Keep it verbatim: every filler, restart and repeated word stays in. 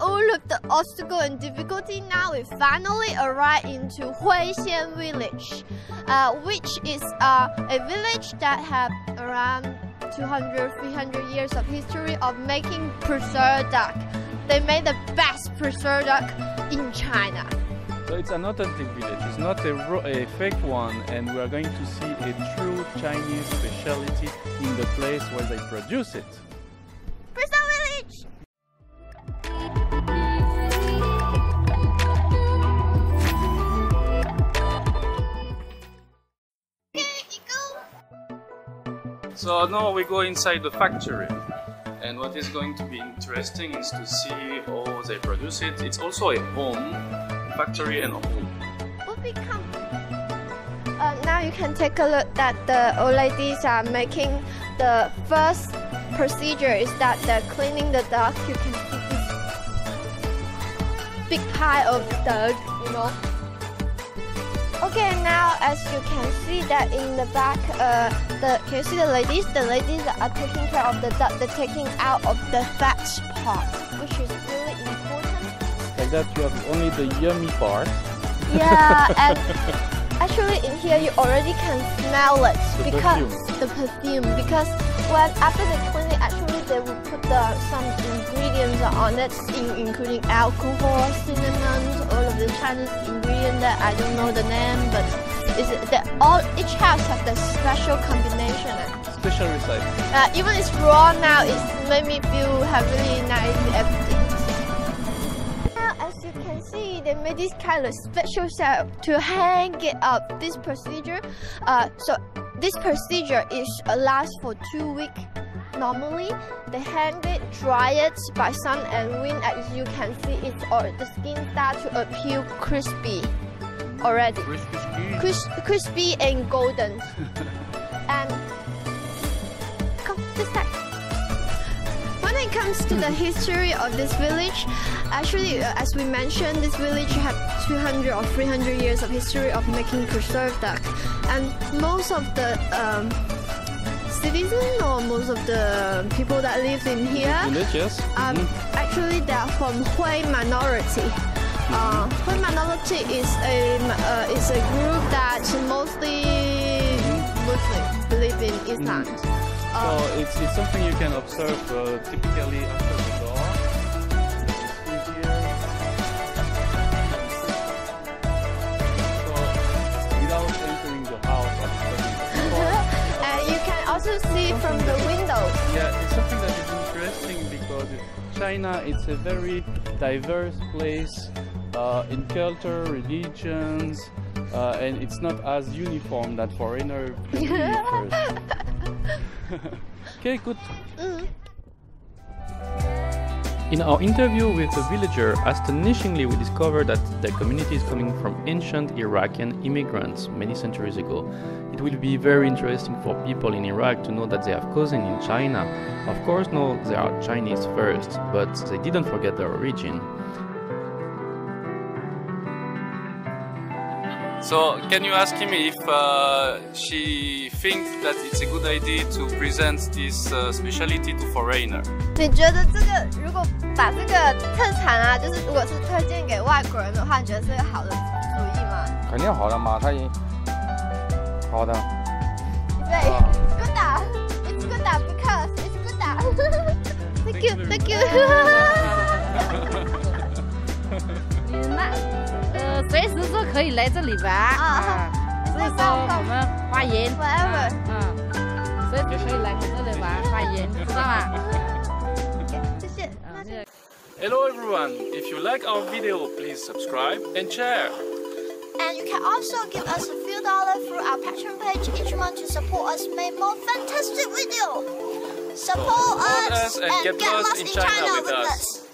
all of the obstacle and difficulty, now we finally arrived into Huixian Village, uh, which is uh, a village that has around two hundred to three hundred years of history of making preserved duck. They made the best preserved duck in China. So it's an authentic village, it's not a, a fake one, and we are going to see a true Chinese speciality in the place where they produce it. So now we go inside the factory, and what is going to be interesting is to see how they produce it. It's also a home, factory and home. We'll become. Uh, now you can take a look that the old ladies are making. The first procedure is that they're cleaning the duck. You can see this big pile of duck, you know. Okay, now as you can see that in the back, uh, the can you see the ladies? The ladies are taking care of the duck, they're taking out of the fat part, which is really important. Like that you have only the yummy part. Yeah, and actually in here you already can smell it, the because perfume. the perfume, because when after the cleaning, actually they will put the, some ingredients on it, in, including alcohol, cinnamon, all of the Chinese ingredients that I don't know the name, but is it that all each house has the special combination. Special recipe. Uh, even it's raw now, it's made me feel have really nice everything. Now, as you can see, they made this kind of special setup to hang it up. This procedure, uh, so. This procedure is uh, lasts for two weeks. Normally, they hang it, dry it by sun and wind. As you can see, it's or the skin starts to appear crispy already. Crispy, Cris crispy and golden. And come this side. When it comes to the history of this village, actually, uh, as we mentioned, this village had two hundred or three hundred years of history of making preserved duck. And most of the um, citizens or most of the people that live in here, villages, um, mm-hmm. actually they are from Hui minority. Uh, Hui minority is a uh, is a group that mostly Muslims believe in Islam. Mm-hmm. um, so it's, it's something you can observe uh, typically after the door. Also see from the window. Yeah, it's something that is interesting because China, it's a very diverse place uh, in culture, religions, uh, and it's not as uniform that foreigner can be first. Okay, good. Mm. In our interview with the villager, astonishingly we discovered that the community is coming from ancient Iraqi immigrants many centuries ago. It will be very interesting for people in Iraq to know that they have cousins in China. Of course, no, they are Chinese first, but they didn't forget their origin. So, can you ask him if uh, she thinks that it's a good idea to present this uh, specialty to foreigner? 你觉得这个如果把这个特产啊，就是如果是推荐给外国人的话，你觉得是个好的主意吗？肯定好的嘛，他也好的。对 ，good 啊 ，it's good 啊 ，because it's good 啊 ，thank you, thank you。你呢？ 随时都可以来这里玩啊！所以说我们花园，嗯，所以就可以来这里玩花园，知道吗？谢谢。Hello everyone! If you like our video, please subscribe and share. And you can also give us a few dollars through our Patreon page each month to support us make more fantastic videos. Support us and get lost in China with us.